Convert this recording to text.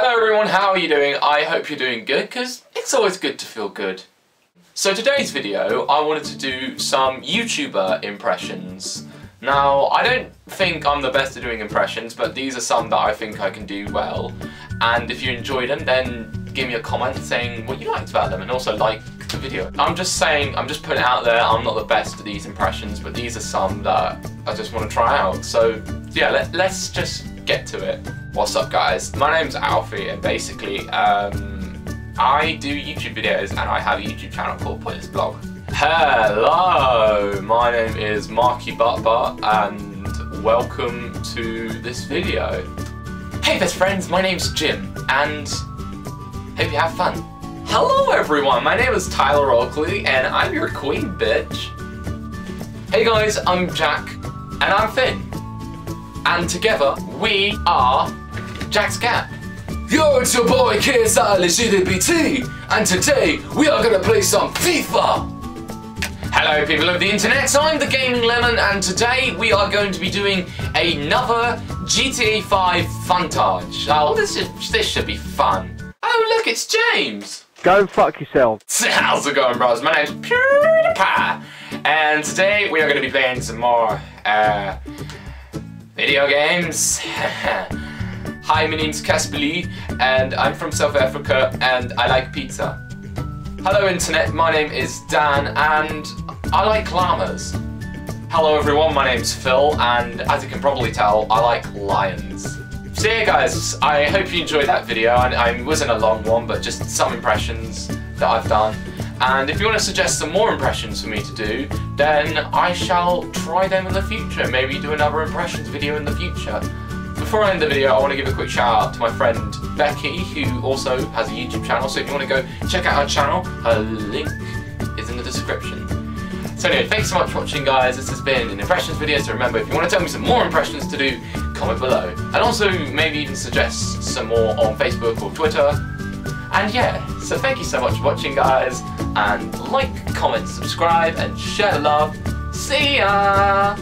Hello everyone, how are you doing? I hope you're doing good, because it's always good to feel good. So today's video, I wanted to do some YouTuber impressions. Now, I don't think I'm the best at doing impressions, but these are some that I think I can do well. And if you enjoyed them, then give me a comment saying what you liked about them, and also like the video. I'm just putting it out there, I'm not the best at these impressions, but these are some that I just want to try out. So yeah, let's just get to it. What's up guys, my name's Alfie, and basically I do YouTube videos and I have a YouTube channel called Pointless Blog. Hello, my name is Marky Buttba and welcome to this video. Hey best friends, my name's Jim and hope you have fun. Hello everyone, my name is Tyler Oakley and I'm your queen bitch. Hey guys, I'm Jack and I'm Finn. And together, we are Jack's Gap. Yo, it's your boy KSI, Lezydipity, and today, we are going to play some FIFA! Hello people of the internet, I'm The Gaming Lemon, and today we are going to be doing another GTA 5 funtage. Oh, this should be fun. Oh look, it's James! Go fuck yourself. How's it going, bros? My name's PewDiePie, and today we are going to be playing some more, video games. Hi, my name's Casper Lee, and I'm from South Africa, and I like pizza. Hello internet, my name is Dan, and I like llamas. Hello everyone, my name's Phil, and as you can probably tell, I like lions. So yeah guys, I hope you enjoyed that video, and it wasn't a long one, but just some impressions that I've done. And if you want to suggest some more impressions for me to do, then I shall try them in the future. Maybe do another impressions video in the future. Before I end the video, I want to give a quick shout out to my friend Becky, who also has a YouTube channel. So if you want to go check out her channel, her link is in the description. So anyway, thanks so much for watching guys. This has been an impressions video. So remember, if you want to tell me some more impressions to do, comment below. And also maybe even suggest some more on Facebook or Twitter. And yeah, so thank you so much for watching guys, and like, comment, subscribe, and share the love. See ya!